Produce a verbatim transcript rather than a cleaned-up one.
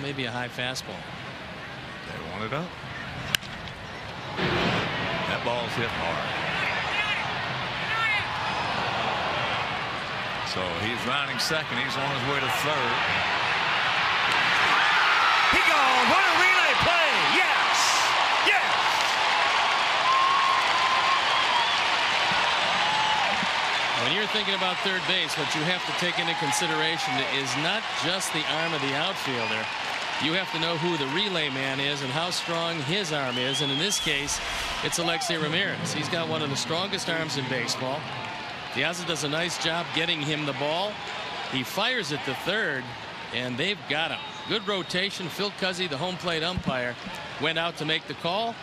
maybe a high fastball. They want it up. That ball's hit hard. So he's rounding second. He's on his way to third. He gone. What a relay play. Yes. Yes. When you're thinking about third base, what you have to take into consideration is not just the arm of the outfielder. You have to know who the relay man is and how strong his arm is. And in this case, it's Alexei Ramirez. He's got one of the strongest arms in baseball. Piazza does a nice job getting him the ball. He fires at the third, and they've got him. Good rotation. Phil Cuzzi, the home plate umpire, went out to make the call.